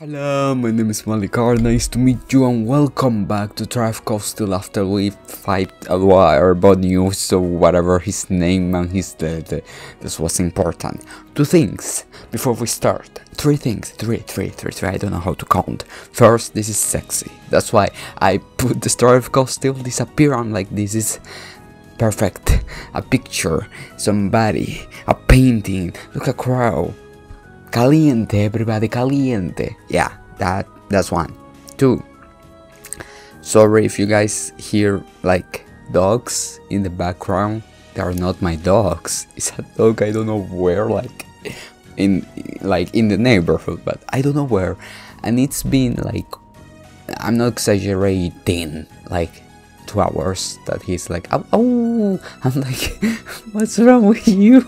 Hello, my name is Malikar, nice to meet you and welcome back to Trails of Cold Steel after we fight Ouroboros, so whatever his name and his dead. This was important. Two things before we start. Three things. Three. I don't know how to count. First, this is sexy. That's why I put the Trails of Cold Steel disappear on like this is perfect. A picture, somebody, a painting, look at Crow. Caliente, everybody, caliente. Yeah, that's one. Two. Sorry if you guys hear like dogs in the background. They are not my dogs. It's a dog I don't know where, like in the neighborhood, but I don't know where. And it's been like, I'm not exaggerating, like 2 hours that he's like, oh, I'm like, what's wrong with you?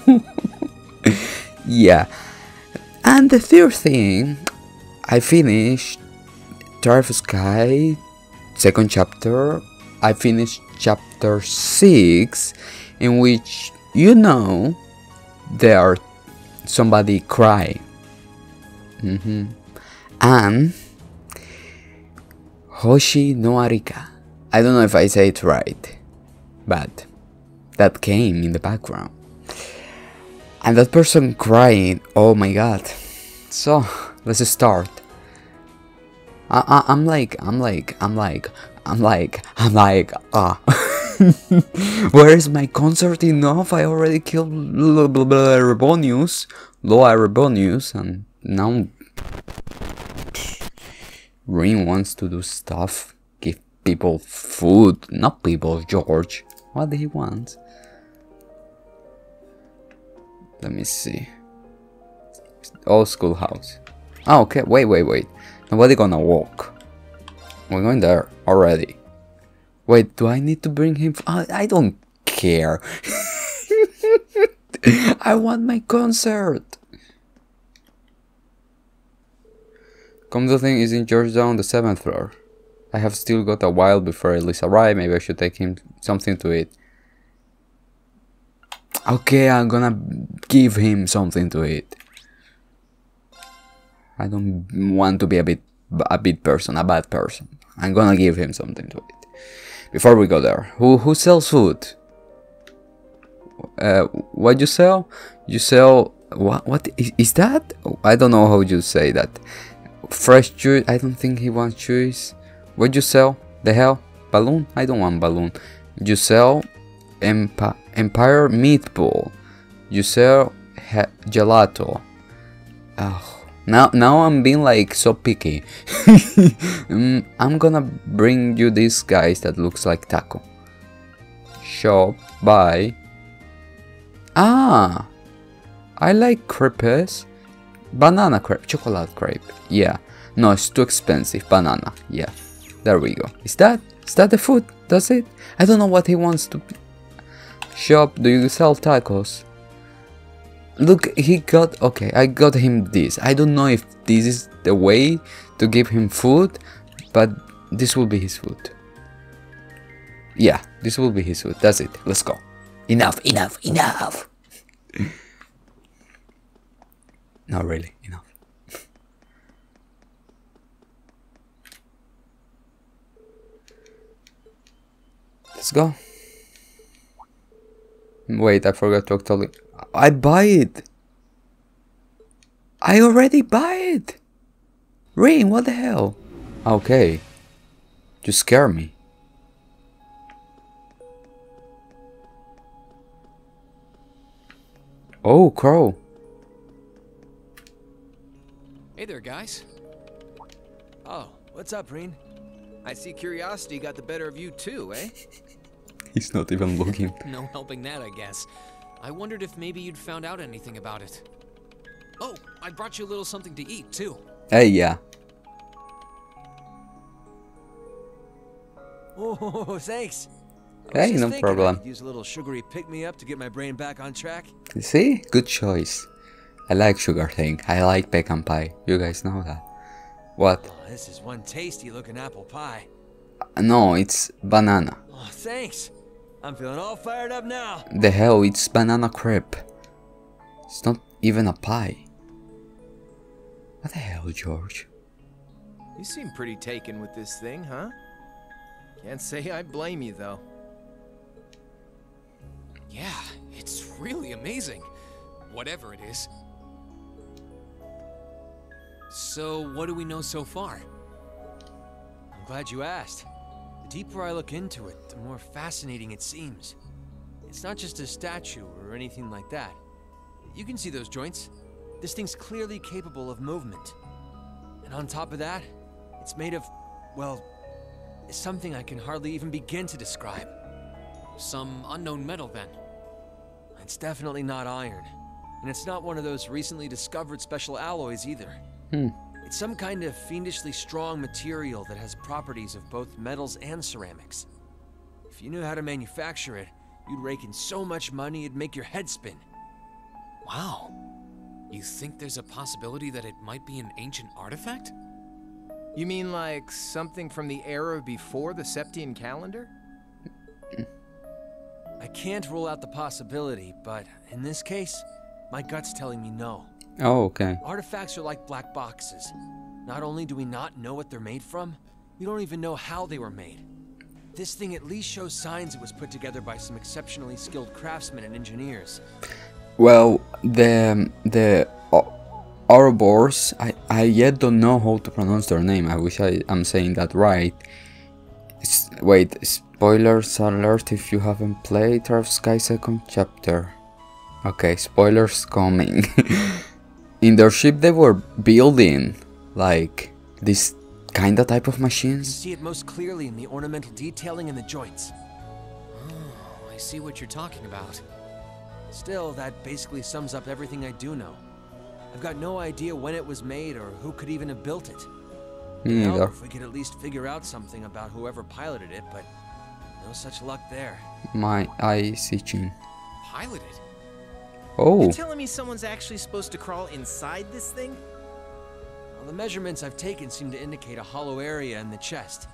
Yeah. And the third thing, I finished Terra Sky, second chapter. I finished chapter 6, in which, you know, there somebody cry. And Hoshi No Arika. I don't know if I say it right, but that came in the background. And that person crying, oh my god. So, let's start. I'm like, where is my concert enough? I already killed Rebonius, Laura Rebonius, and now Rean wants to do stuff, give people food, not people, George. What do he want? Let me see. Oh, schoolhouse. Oh, okay. Wait. Nobody gonna walk. We're going there already. Wait, do I need to bring him? I don't care. I want my concert. Come to thing is in Georgetown, the 7th floor. I have still got a while before Elise arrives. Maybe I should take him something to eat. Okay, I'm gonna give him something to eat. I don't want to be a bad person. I'm gonna give him something to eat. Before we go there, who sells food? What you sell? You sell what is that? I don't know how you say that. Fresh juice? I don't think he wants juice. What you sell? The hell? Balloon? I don't want balloon. You sell Empire meatball. You sell gelato. Oh, now I'm being like so picky. I'm gonna bring you these guys that looks like taco. Shop by. Ah, I like crepes. Banana crepe, chocolate crepe. Yeah, no, it's too expensive. Banana. Yeah, there we go. Is that the food? That's it. I don't know what he wants to. Shop, do you sell tacos? Look, he got, okay, I got him this. I don't know if this is the way to give him food, but this will be his food. Yeah, this will be his food. That's it. Let's go. Enough. Not really, enough. Let's go. Wait, I forgot to actually. I buy it. I already buy it. Rain, what the hell? Okay. You scare me. Oh, Crow. Hey there, guys. Oh, what's up, Rain? I see curiosity got the better of you too, eh? He's not even looking. No helping that, I guess. I wondered if maybe you'd found out anything about it. Oh, I brought you a little something to eat, too. Hey, yeah. Oh, thanks. Hey, no problem. Use a little sugary pick-me-up to get my brain back on track. See? Good choice. I like sugar thing. I like pecan pie. You guys know that. What? Oh, this is one tasty-looking apple pie. No, it's banana. Oh, thanks. I'm feeling all fired up now. The hell, it's banana crepe. It's not even a pie. What the hell, George? You seem pretty taken with this thing, huh? Can't say I blame you, though. Yeah, it's really amazing. Whatever it is. So, what do we know so far? I'm glad you asked. The deeper I look into it, the more fascinating it seems. It's not just a statue or anything like that. You can see those joints. This thing's clearly capable of movement. And on top of that, it's made of, well, something I can hardly even begin to describe. Some unknown metal, then. It's definitely not iron. And it's not one of those recently discovered special alloys either. It's some kind of fiendishly strong material that has properties of both metals and ceramics. If you knew how to manufacture it, you'd rake in so much money it'd make your head spin. Wow. You think there's a possibility that it might be an ancient artifact? You mean like something from the era before the Septian calendar? I can't rule out the possibility, but in this case, my gut's telling me no. Oh, okay. Artifacts are like black boxes. Not only do we not know what they're made from, we don't even know how they were made. This thing at least shows signs it was put together by some exceptionally skilled craftsmen and engineers. Well, the Ouroboros, I yet don't know how to pronounce their name. I wish I'm saying that right. Wait, spoilers alert if you haven't played Terra Sky 2nd chapter. Okay, spoilers coming. In their ship they were building, like, this kinda type of machines. You see it most clearly in the ornamental detailing and the joints. Oh, I see what you're talking about. Still, that basically sums up everything I do know. I've got no idea when it was made or who could even have built it. Me neither. If we could at least figure out something about whoever piloted it, but no such luck there. My eyes itching. Piloted? Oh. You're telling me someone's actually supposed to crawl inside this thing? Well, the measurements I've taken seem to indicate a hollow area in the chest.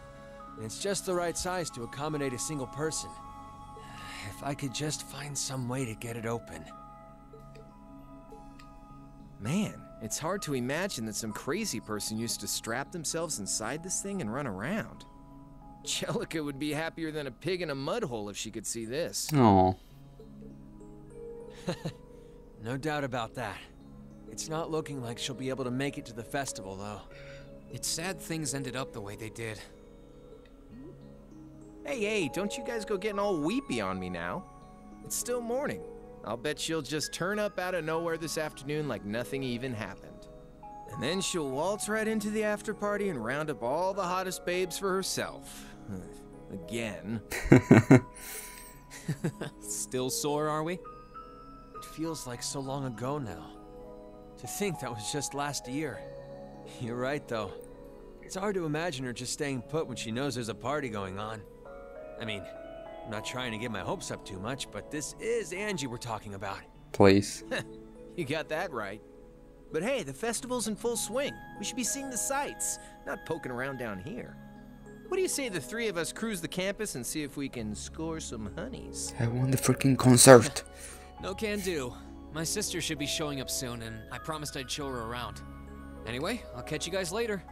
And it's just the right size to accommodate a single person. If I could just find some way to get it open. Man, it's hard to imagine that some crazy person used to strap themselves inside this thing and run around. Angelica would be happier than a pig in a mud hole if she could see this. Oh. No doubt about that. It's not looking like she'll be able to make it to the festival, though. It's sad things ended up the way they did. Hey, don't you guys go getting all weepy on me now. It's still morning. I'll bet she'll just turn up out of nowhere this afternoon like nothing even happened. And then she'll waltz right into the after party and round up all the hottest babes for herself. Again. Still sore, are we? It feels like so long ago now. To think that was just last year. You're right, though. It's hard to imagine her just staying put when she knows there's a party going on. I mean, I'm not trying to get my hopes up too much, but this is Angie we're talking about. Please. You got that right. But hey, the festival's in full swing. We should be seeing the sights, not poking around down here. What do you say the three of us cruise the campus and see if we can score some honeys? I want the freaking concert. No can do. My sister should be showing up soon, and I promised I'd show her around. Anyway, I'll catch you guys later.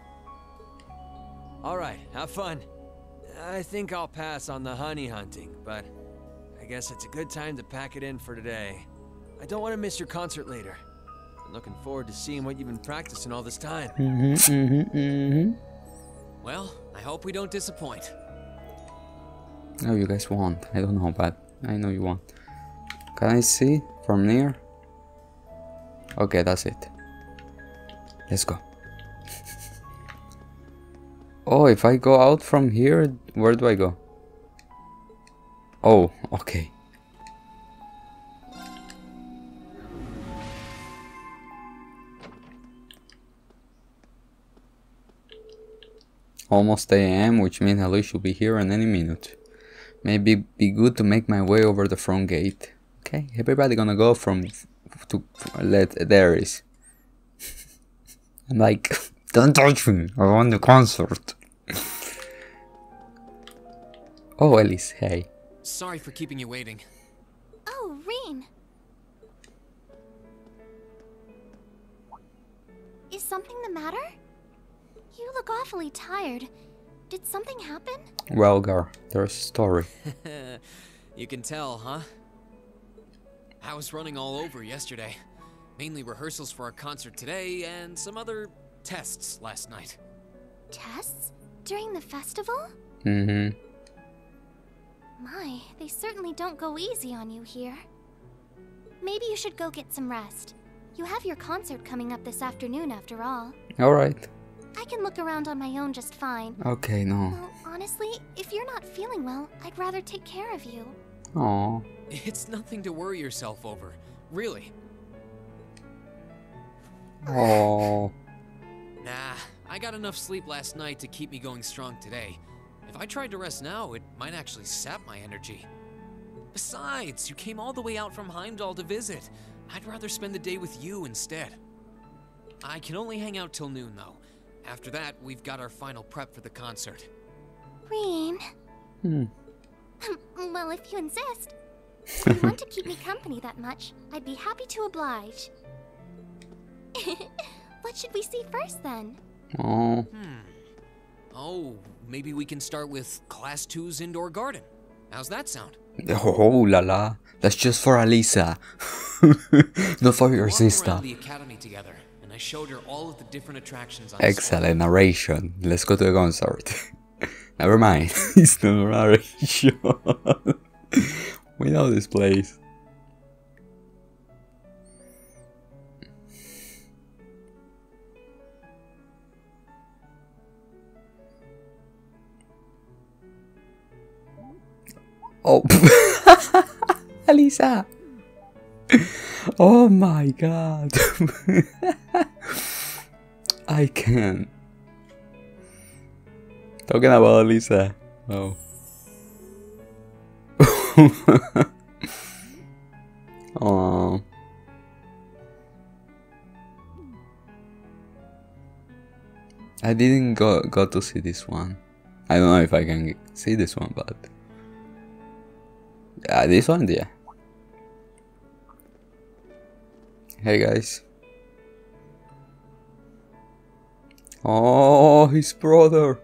All right, have fun. I think I'll pass on the honey hunting, but I guess it's a good time to pack it in for today. I don't want to miss your concert later. I'm looking forward to seeing what you've been practicing all this time. Well, I hope we don't disappoint. No, you guys won't. I don't know, but I know you won't. Can I see from near? Okay, that's it. Let's go. Oh, if I go out from here, where do I go? Oh, okay. Almost 8 a.m., which means Elise should be here in any minute. Maybe it'd be good to make my way over the front gate. Okay, everybody gonna go from there is. I'm like, don't touch me, I want the concert. Oh, Elise, hey. Sorry for keeping you waiting. Oh, Rean. Is something the matter? You look look awfully tired. Did something happen? Well, Gar, there's a story. You can tell, huh? I was running all over yesterday. Mainly rehearsals for our concert today and some other tests last night. Tests? During the festival? Mm-hmm. My, they certainly don't go easy on you here. Maybe you should go get some rest. You have your concert coming up this afternoon after all. Alright. I can look around on my own just fine. Okay, no. Well, honestly, if you're not feeling well, I'd rather take care of you. Aw. It's nothing to worry yourself over, really. Oh. Nah, I got enough sleep last night to keep me going strong today. If I tried to rest now, it might actually sap my energy. Besides, you came all the way out from Heimdall to visit. I'd rather spend the day with you instead. I can only hang out till noon, though. After that, we've got our final prep for the concert. Rean. Hmm. Well, if you insist. If you want to keep me company that much, I'd be happy to oblige. What should we see first, then? Oh. Oh, maybe we can start with Class 2's indoor garden. How's that sound? Oh la la. That's just for Alisa. Not for your sister. The academy together, and I showed her all of the different attractions on excellent narration. Let's go to the concert. Never mind. It's not narration. We know this place. Oh, Alisa! Oh my god! I can. Talking about Alisa. Oh. Oh. I didn't go to see this one. I don't know if I can see this one, but. This one, yeah. Hey guys. Oh, his brother.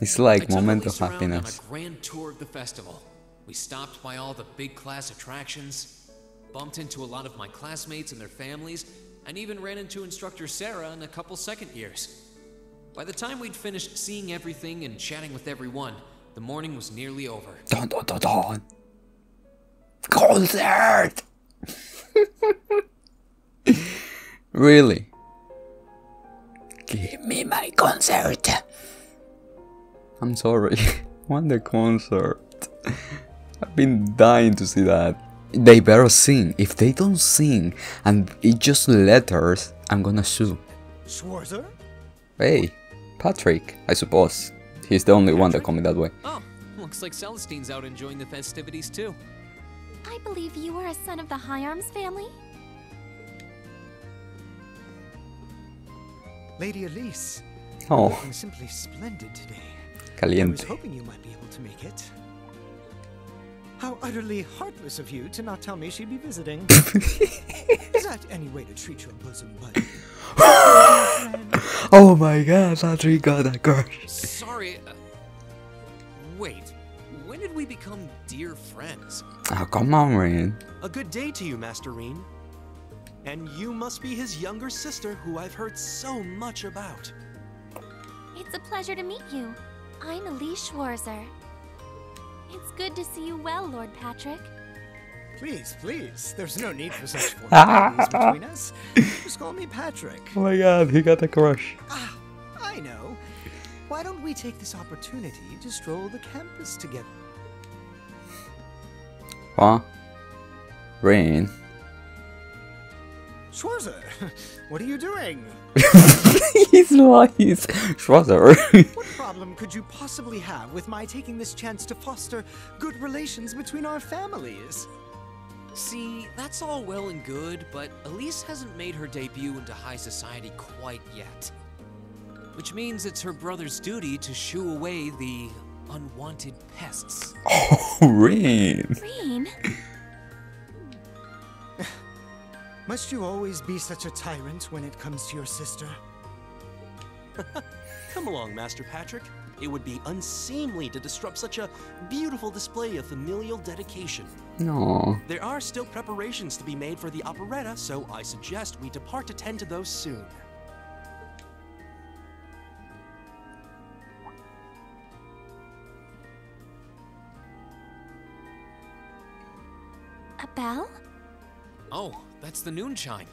It's like a moment of happiness. On a grand tour of the festival. We stopped by all the big class attractions, bumped into a lot of my classmates and their families, and even ran into instructor Sarah and a couple second years. By the time we'd finished seeing everything and chatting with everyone, the morning was nearly over. Dun dun dun dun! Concert! Really? Give me my concert! I'm sorry, Wonder concert. I've been dying to see that. They better sing. If they don't sing and it's just letters, I'm gonna sue. Schwarzer? Hey. Patrick, I suppose. He's the only Patrick? One that called me that way. Oh, looks like Celestine's out enjoying the festivities too. I believe you are a son of the High Arms family. Lady Elise. Oh. Looking simply splendid today. Caliente. I was hoping you might be able to make it. How utterly heartless of you to not tell me she'd be visiting. Is that any way to treat your bosom buddy? Oh my god, Patrick got that girl. Sorry. Wait, when did we become dear friends? Oh, come on, Rean. A good day to you, Master Rean. And you must be his younger sister, who I've heard so much about. It's a pleasure to meet you. I'm Elise Schwarzer. It's good to see you well, Lord Patrick. Please, please. There's no need for such formalities between us. Just call me Patrick. Oh my god, he got the crush. Ah, I know. Why don't we take this opportunity to stroll the campus together? Huh? Rean. Schwarzer, what are you doing? He's lying. Schwarzer. What problem could you possibly have with my taking this chance to foster good relations between our families? See, that's all well and good, but Elise hasn't made her debut into high society quite yet. Which means it's her brother's duty to shoo away the unwanted pests. Oh, Rean. Must you always be such a tyrant when it comes to your sister? Come along, Master Patrick. It would be unseemly to disrupt such a beautiful display of familial dedication. No. There are still preparations to be made for the operetta, so I suggest we depart to tend to those soon. A bell? Oh, that's the noon chime.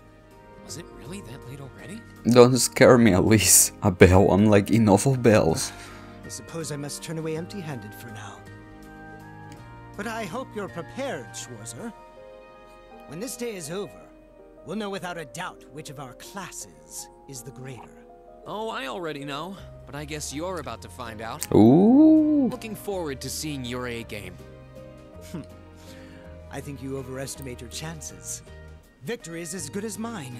Was it really that late already? Don't scare me, Elise. A bell, I'm like enough of bells. I suppose I must turn away empty-handed for now. But I hope you're prepared, Schwarzer. When this day is over, we'll know without a doubt which of our classes is the greater. Oh, I already know, but I guess you're about to find out. Ooh. Looking forward to seeing your A game. I think you overestimate your chances. Victory is as good as mine.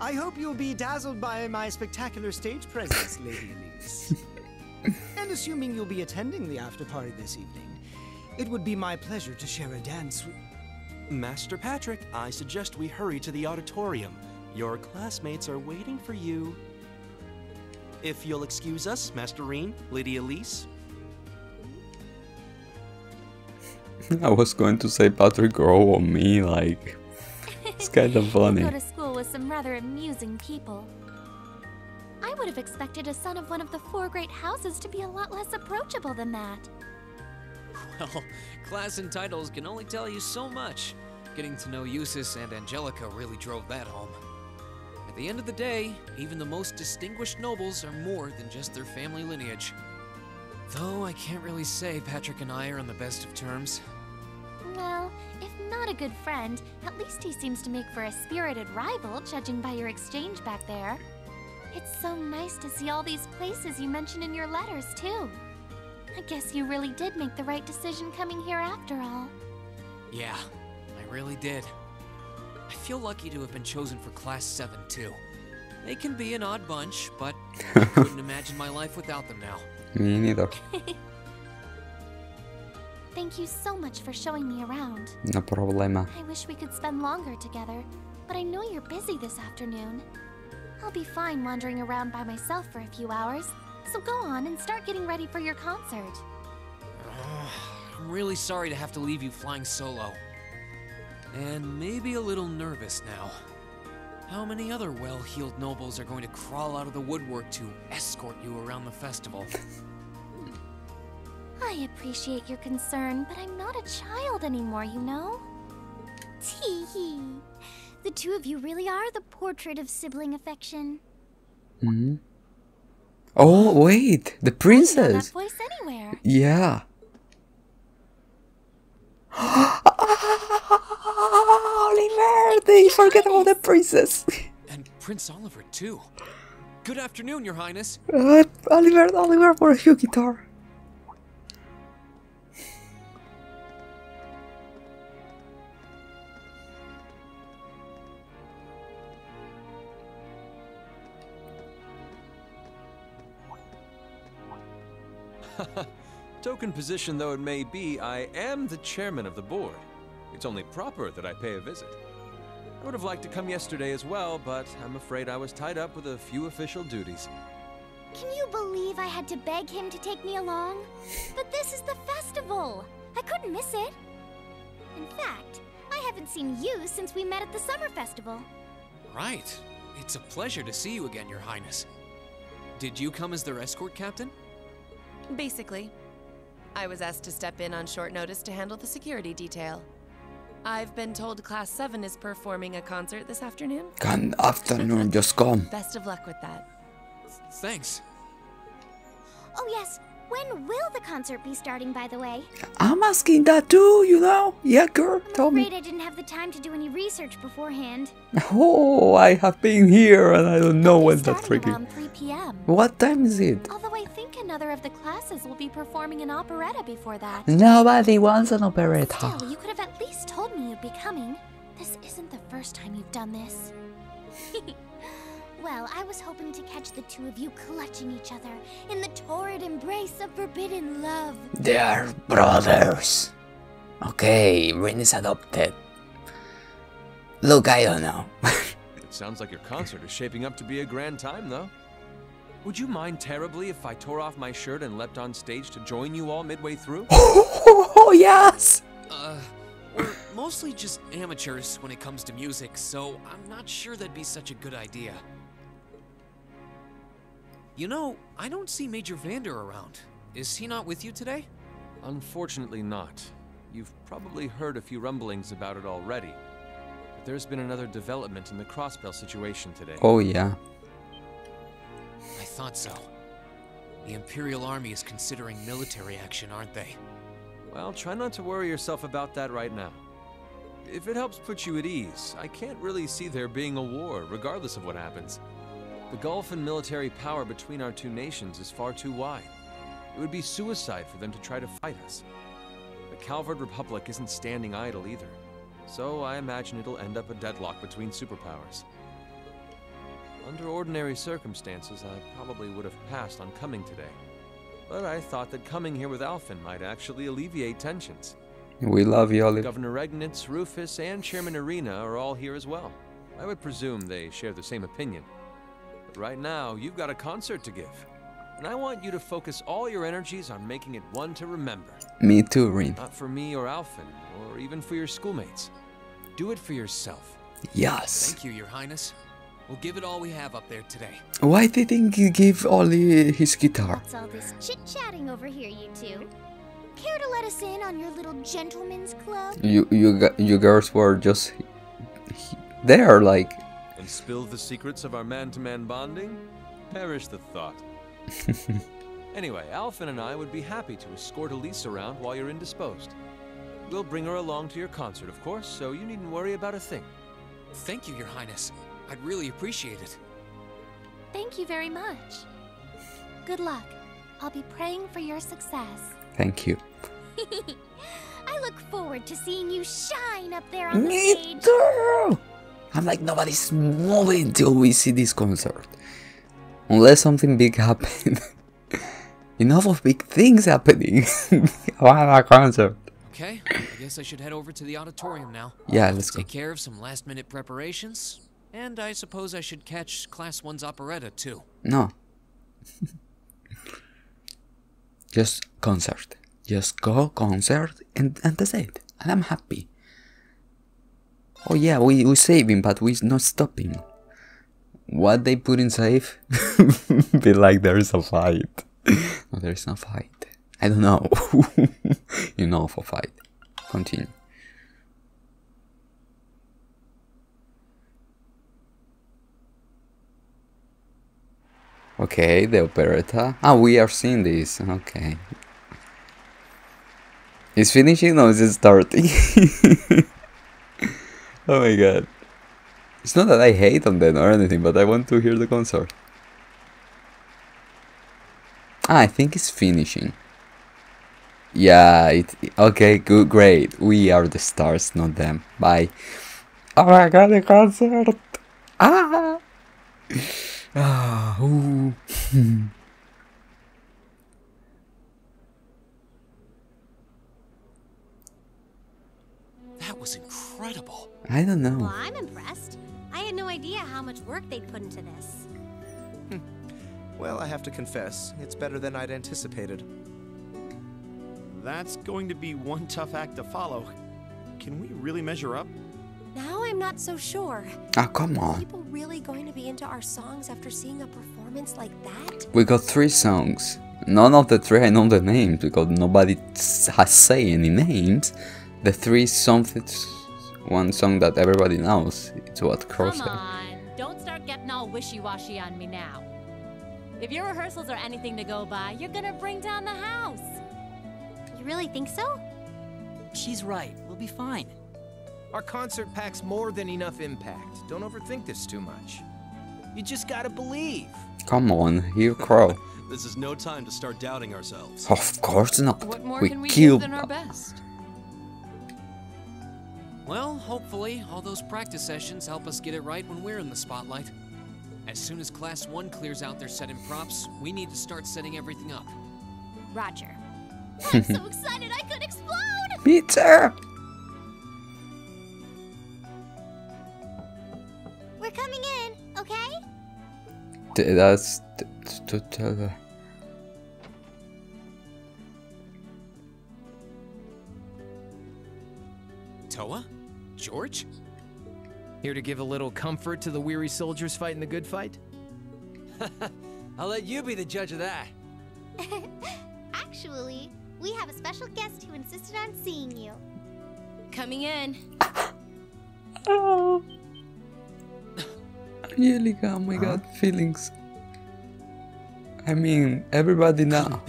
I hope you'll be dazzled by my spectacular stage presence, Lady Elise. And assuming you'll be attending the after-party this evening, it would be my pleasure to share a dance with... Master Patrick, I suggest we hurry to the auditorium. Your classmates are waiting for you. If you'll excuse us, Master Rean, Lady Elise. I was going to say Patrick Crow on me, like... It's kind of funny. Go to school with some rather amusing people. I would have expected a son of one of the four great houses to be a lot less approachable than that. Well, class and titles can only tell you so much. Getting to know Jusis and Angelica really drove that home. At the end of the day, even the most distinguished nobles are more than just their family lineage. Though I can't really say Patrick and I are on the best of terms. Well, if not a good friend, at least he seems to make for a spirited rival, judging by your exchange back there. It's so nice to see all these places you mentioned in your letters, too. I guess you really did make the right decision coming here after all. Yeah, I really did. I feel lucky to have been chosen for Class 7, too. They can be an odd bunch, but I couldn't imagine my life without them now. Me neither. Thank you so much for showing me around. No problema. I wish we could spend longer together, but I know you're busy this afternoon. I'll be fine wandering around by myself for a few hours, so go on and start getting ready for your concert. I'm really sorry to have to leave you flying solo. And maybe a little nervous now. How many other well-heeled nobles are going to crawl out of the woodwork to escort you around the festival? I appreciate your concern, but I'm not a child anymore, you know? Tee hee. The two of you really are the portrait of sibling affection. Mm-hmm. Oh, wait! The princess! I know that voice anywhere. Yeah. Oliver! They forget about the princess! And Prince Oliver, too. Good afternoon, Your Highness. Oliver, for your guitar. Token position though it may be, I am the chairman of the board. It's only proper that I pay a visit. I would have liked to come yesterday as well, but I'm afraid I was tied up with a few official duties. Can you believe I had to beg him to take me along? But this is the festival! I couldn't miss it! In fact, I haven't seen you since we met at the summer festival. Right. It's a pleasure to see you again, Your Highness. Did you come as their escort captain? Basically. I was asked to step in on short notice to handle the security detail. I've been told Class 7 is performing a concert this afternoon. Good afternoon, just come. Best of luck with that. Thanks. Oh yes, when will the concert be starting, by the way? I'm asking that too, you know? Yeah, girl, tell me. I'm afraid I didn't have the time to do any research beforehand. Oh, I have been here and I don't know when that freaking... 3 p.m. What time is it? Although I think another of the classes will be performing an operetta before that. Nobody wants an operetta. Still, you could have at least told me you'd be coming. This isn't the first time you've done this. Well, I was hoping to catch the two of you clutching each other in the torrid embrace of forbidden love. They are brothers. Okay, Rean is adopted. Look, I don't know. It sounds like your concert is shaping up to be a grand time, though. Would you mind terribly if I tore off my shirt and leapt on stage to join you all midway through? Oh, yes! We're mostly just amateurs when it comes to music, so I'm not sure that'd be such a good idea. You know, I don't see Major Vander around. Is he not with you today? Unfortunately not. You've probably heard a few rumblings about it already. But there's been another development in the Crossbell situation today. Oh, yeah. I thought so. The Imperial Army is considering military action, aren't they? Well, try not to worry yourself about that right now. If it helps put you at ease, I can't really see there being a war, regardless of what happens. The gulf in military power between our two nations is far too wide. It would be suicide for them to try to fight us. The Calvert Republic isn't standing idle either, so I imagine it'll end up a deadlock between superpowers. Under ordinary circumstances, I probably would have passed on coming today. But I thought that coming here with Alphen might actually alleviate tensions. We love you, Oliver. Governor Regnitz, Rufus, and Chairman Arena are all here as well. I would presume they share the same opinion. But right now, you've got a concert to give. And I want you to focus all your energies on making it one to remember. Me too, Rean. Not for me or Alphen, or even for your schoolmates. Do it for yourself. Yes. Thank you, Your Highness. We'll give it all we have up there today. Why didn't he give Ollie his guitar? What's all this chit-chatting over here, you two? Care to let us in on your little gentleman's club? You girls were just there, like... And spill the secrets of our man-to-man bonding? Perish the thought. Anyway, Alphen and I would be happy to escort Elise around while you're indisposed. We'll bring her along to your concert, of course, so you needn't worry about a thing. Thank you, Your Highness. I'd really appreciate it. Thank you very much. Good luck. I'll be praying for your success. Thank you. I look forward to seeing you shine up there on the stage. Me too! I'm like, nobody's moving till we see this concert. Unless something big happened. Enough of big things happening. What a concert. Okay, I guess I should head over to the auditorium now. Yeah, let's go. Take care of some last minute preparations. And I suppose I should catch Class 1's operetta, too. No. Just concert. Just go, concert, and that's it. And I'm happy. Oh yeah, we're saving, but we're not stopping. What they put in save? Be like, there is a fight. No, there is no fight. I don't know. You know, for fight. Continue. Okay, the operetta. Ah, we are seeing this. Okay. Is finishing or is it starting? Oh my god. It's not that I hate on them or anything, but I want to hear the concert. Ah, I think it's finishing. Yeah, okay, good, great. We are the stars, not them. Bye. Oh my god, the concert! Ah! Oh. That was incredible. I don't know. Well, I'm impressed. I had no idea how much work they'd put into this. Well, I have to confess, it's better than I'd anticipated. That's going to be one tough act to follow. Can we really measure up? Now I'm not so sure. Ah, oh, come on. Are people really going to be into our songs after seeing a performance like that? We got 3 songs. None of the 3 I know the names, because nobody has say any names. The 3 something, one song that everybody knows. It's what Crow said. Come on, don't start getting all wishy-washy on me now. If your rehearsals are anything to go by, you're gonna bring down the house. You really think so? She's right. We'll be fine. Our concert packs more than enough impact. Don't overthink this too much. You just gotta believe. Come on, here, Crow. This is no time to start doubting ourselves. Of course not. What more can we do than our best? Well, hopefully, all those practice sessions help us get it right when we're in the spotlight. As soon as Class 1 clears out their set and props, we need to start setting everything up. Roger. I'm so excited I could explode! Pizza! We're coming in, okay? That's... Toa? George? Here to give a little comfort to the weary soldiers fighting the good fight? I'll let you be the judge of that. Actually, we have a special guest who insisted on seeing you. Coming in. Oh. Angelica, oh my god, feelings. I mean, everybody now.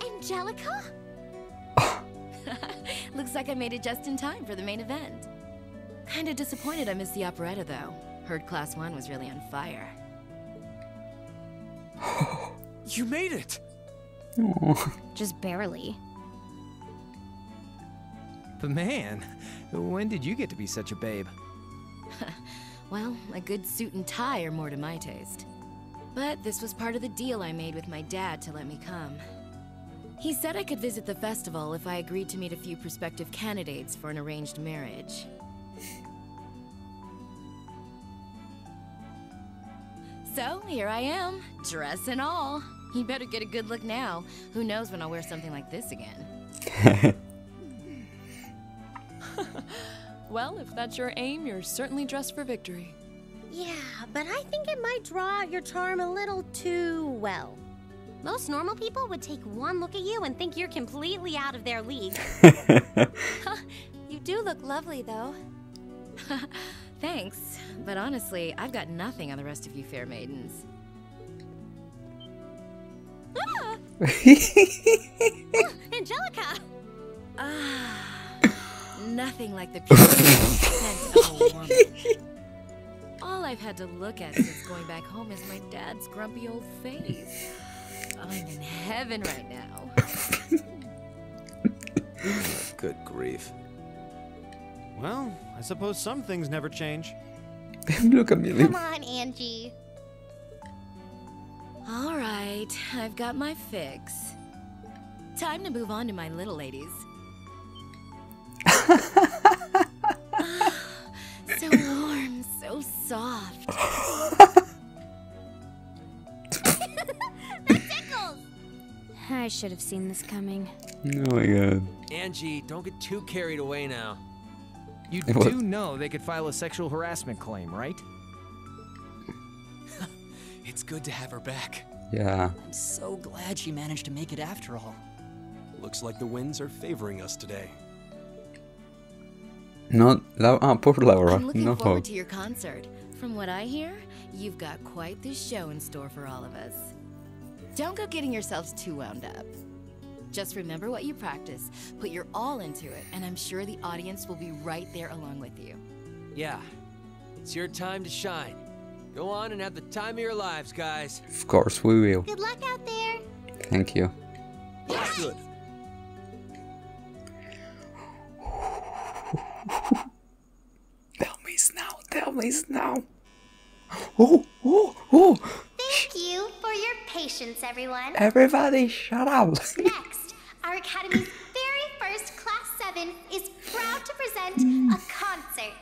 Angelica? Looks like I made it just in time for the main event. Kinda disappointed I missed the operetta though. Heard Class 1 was really on fire. You made it! Aww. Just barely. But man, when did you get to be such a babe? Well, a good suit and tie are more to my taste. But this was part of the deal I made with my dad to let me come. He said I could visit the festival if I agreed to meet a few prospective candidates for an arranged marriage. So, here I am, dress and all. You better get a good look now. Who knows when I'll wear something like this again. Well, if that's your aim, you're certainly dressed for victory. Yeah, but I think it might draw out your charm a little too well. Most normal people would take one look at you and think you're completely out of their league. You do look lovely, though. Thanks, but honestly, I've got nothing on the rest of you fair maidens. Ah! Angelica! Nothing like the pure sense of a woman. All I've had to look at since going back home is my dad's grumpy old face. I'm in heaven right now. Good grief. Well, I suppose some things never change. Look at me. Come on, Angie. All right, I've got my fix. Time to move on to my little ladies. So warm, so soft. That tickles. I should have seen this coming. Oh my god. Angie, don't get too carried away now. You do know they could file a sexual harassment claim, right? It's good to have her back. Yeah. I'm so glad she managed to make it after all. Looks like the winds are favoring us today. Not Laura. Oh, poor Laura. I'm looking forward to your concert. From what I hear, you've got quite the show in store for all of us. Don't go getting yourselves too wound up. Just remember what you practice, put your all into it, and I'm sure the audience will be right there along with you. Yeah, it's your time to shine. Go on and have the time of your lives, guys. Of course we will. Good luck out there. Thank you. Yes. Good. Tell me now. Tell me now. Oh, oh, oh. Thank you for your patience, everyone. Everybody, shut up. Next, our Academy's very first Class 7 is proud to present a concert.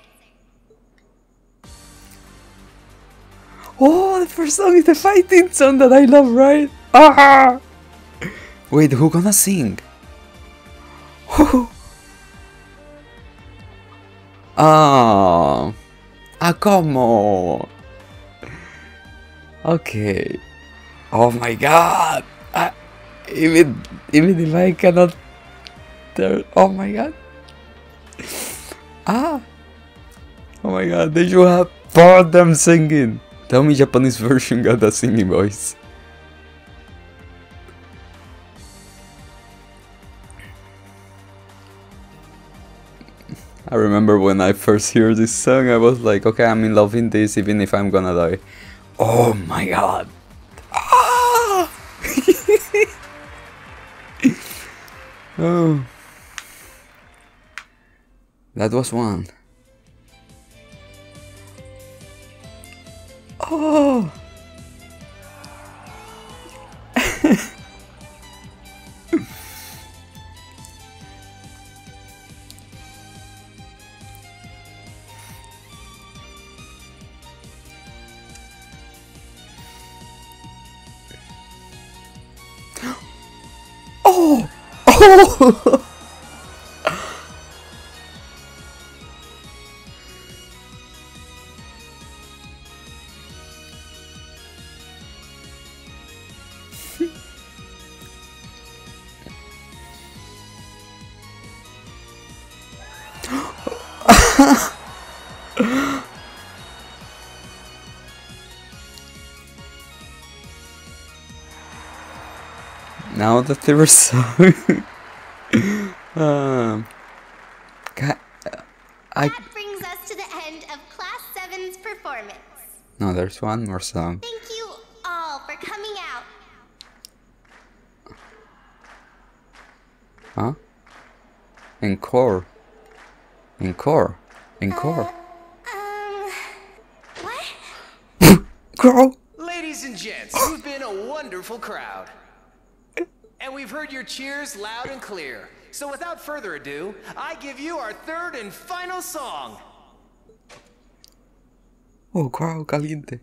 Oh, the first song is the fighting song that I love, right? Ah! Wait, who gonna sing? Oh, ah, come on. Okay. Oh my god! Even if I cannot... Oh my god! Ah! Oh my god, they should have both them singing! Tell me Japanese version got that singing voice. I remember when I first heard this song, I was like, okay, I'm in love in this even if I'm gonna die. Oh my god! Ah! Oh, that was one. Oh! No! Now that they were so... God, that brings us to the end of Class 7's performance. No, there's one more song. Thank you all for coming out. Huh? Encore. Encore. Encore. What? Crow! Ladies and gents, you've been a wonderful crowd. And we've heard your cheers loud and clear. So without further ado, I give you our third and final song. Oh, Crow Caliente.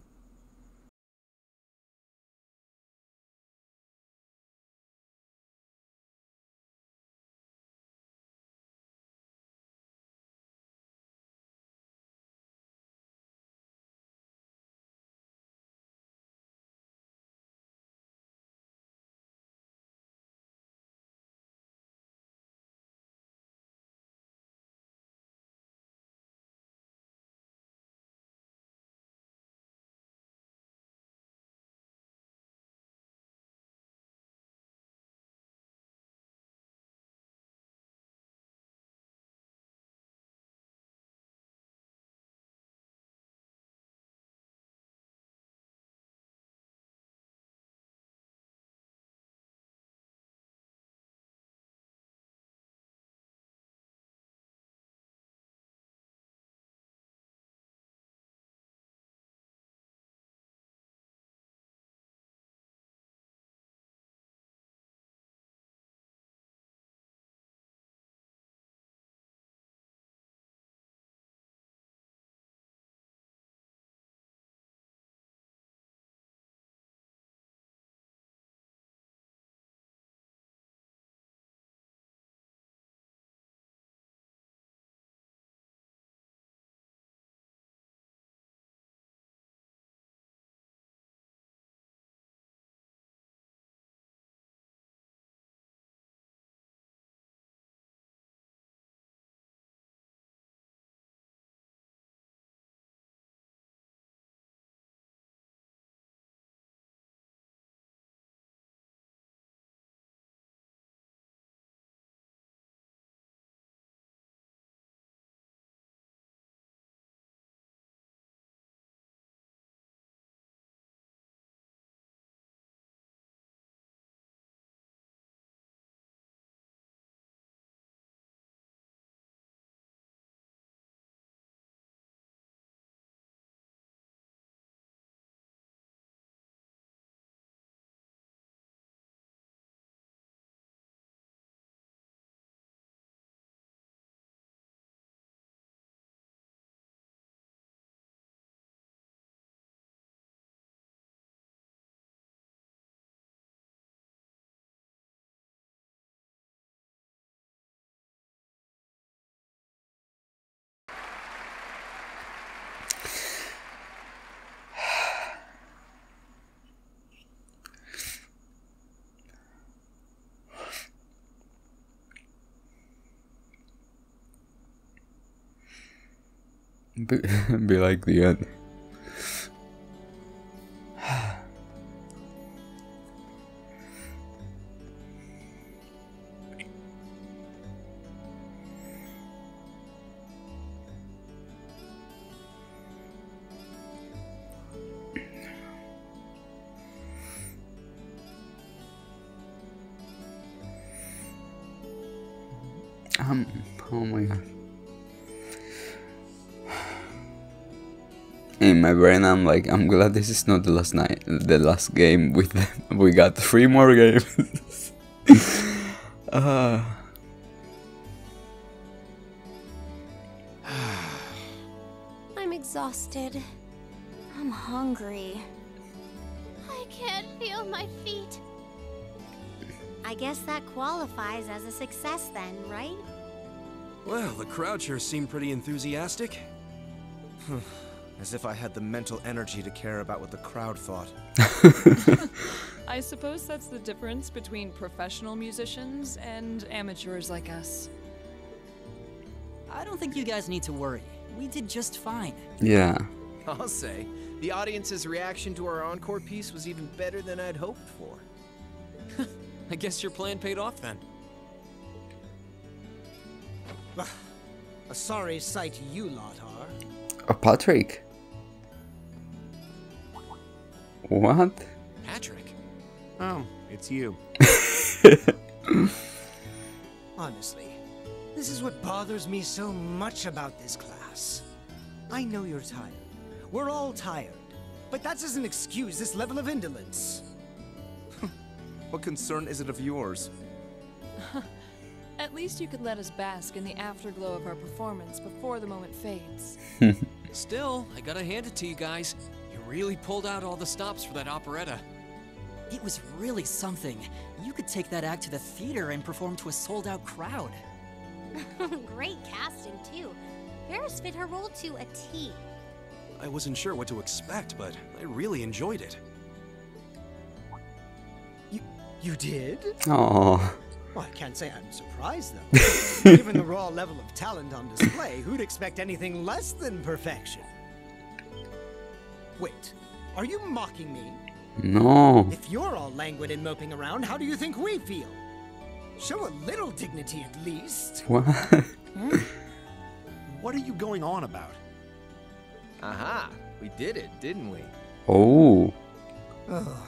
Be like the end. Oh my god. In my brain, I'm like, I'm glad this is not the last night, the last game with them. We got 3 more games. I'm exhausted. I'm hungry. I can't feel my feet. I guess that qualifies as a success then, right? Well, the crowd sure seemed pretty enthusiastic. As if I had the mental energy to care about what the crowd thought. I suppose that's the difference between professional musicians and amateurs like us. I don't think you guys need to worry. We did just fine. Yeah. I'll say, the audience's reaction to our encore piece was even better than I'd hoped for. I guess your plan paid off then. A sorry sight you lot are. Oh, Patrick. What? Patrick? Oh, it's you. Honestly, this is what bothers me so much about this class. I know you're tired. We're all tired. But that doesn't excuse this level of indolence. What concern is it of yours? At least you could let us bask in the afterglow of our performance before the moment fades. Still, I gotta hand it to you guys. You really pulled out all the stops for that operetta. It was really something. You could take that act to the theater and perform to a sold-out crowd. Great casting, too. Paris fit her role to a T. I wasn't sure what to expect, but I really enjoyed it. You did? Oh. Well, I can't say I'm surprised, though. Given the raw level of talent on display, who'd expect anything less than perfection? Wait, are you mocking me? No. If you're all languid and moping around, how do you think we feel? Show a little dignity, at least. What? What are you going on about? Aha, we did it, didn't we? Oh. Oh.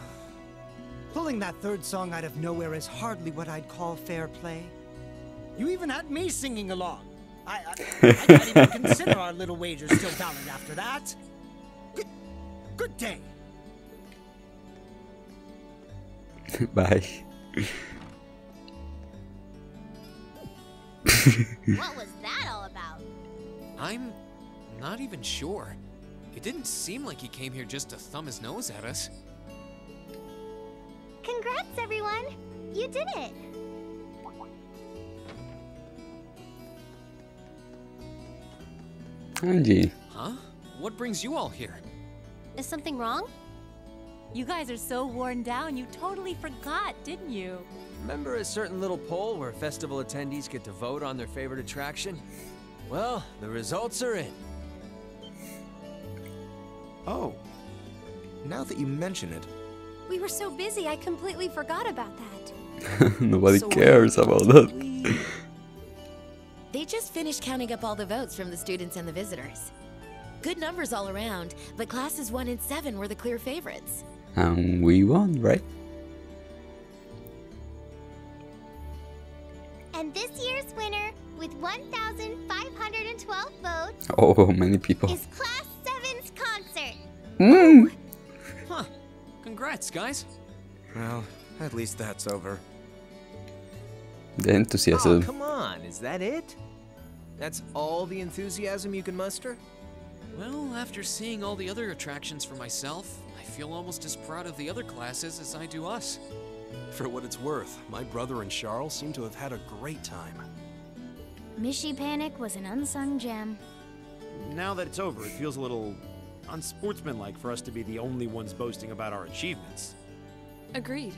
Pulling that third song out of nowhere is hardly what I'd call fair play. You even had me singing along. I can't even consider our little wager still valid after that. Good day. Bye. What was that all about? I'm not even sure. It didn't seem like he came here just to thumb his nose at us. Congrats, everyone! You did it! Angie. Huh? What brings you all here? Is something wrong? You guys are so worn down, you totally forgot, didn't you? Remember a certain little poll where festival attendees get to vote on their favorite attraction? Well, the results are in. Oh. Now that you mention it, we were so busy, I completely forgot about that. Nobody cares about that. They just finished counting up all the votes from the students and the visitors. Good numbers all around, but classes 1 and 7 were the clear favorites. And we won, right? And this year's winner, with 1,512 votes... Oh, many people. ...is Class 7's concert. Mm. Huh. Congrats, guys. Well, at least that's over. The enthusiasm. Oh, come on, is that it? That's all the enthusiasm you can muster? Well, after seeing all the other attractions for myself, I feel almost as proud of the other classes as I do us. For what it's worth, my brother and Charles seem to have had a great time. Mishi Panic was an unsung gem. Now that it's over, it feels a little... unsportsmanlike for us to be the only ones boasting about our achievements. Agreed.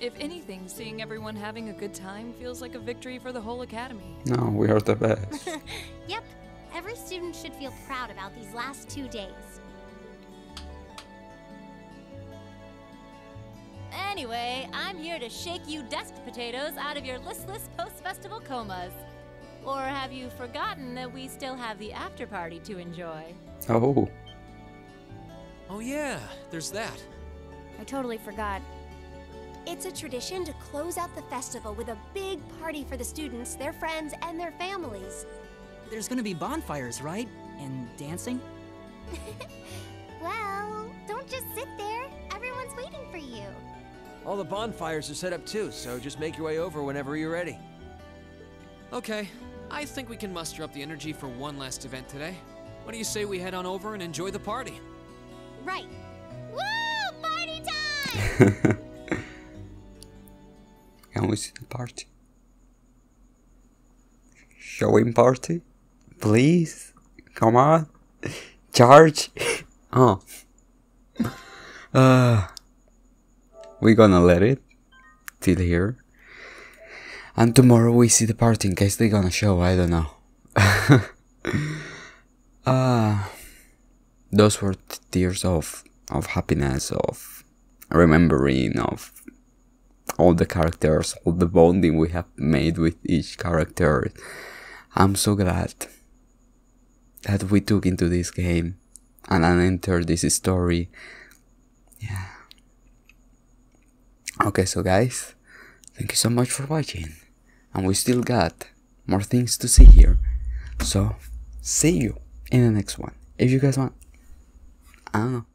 If anything, seeing everyone having a good time feels like a victory for the whole academy. No, we are the best. Yep. Every student should feel proud about these last 2 days. Anyway, I'm here to shake you dust potatoes out of your listless post-festival comas. Or have you forgotten that we still have the after-party to enjoy? Oh. Oh yeah, there's that. I totally forgot. It's a tradition to close out the festival with a big party for the students, their friends, and their families. There's gonna be bonfires, right? And dancing? Well, don't just sit there. Everyone's waiting for you. All the bonfires are set up too, so just make your way over whenever you're ready. Okay, I think we can muster up the energy for one last event today. What do you say we head on over and enjoy the party? Right. Woo! Party time! Can we see the party? Showing party? Please? Come on? Charge? Oh. We're gonna let it till here. And tomorrow we see the party in case they're gonna show, I don't know. Those were tears of happiness, of remembering, of all the characters, all the bonding we have made with each character. I'm so glad that we took into this game and entered this story. Yeah. Okay, so guys, thank you so much for watching, and we still got more things to see here, so see you in the next one, if you guys want, I don't know.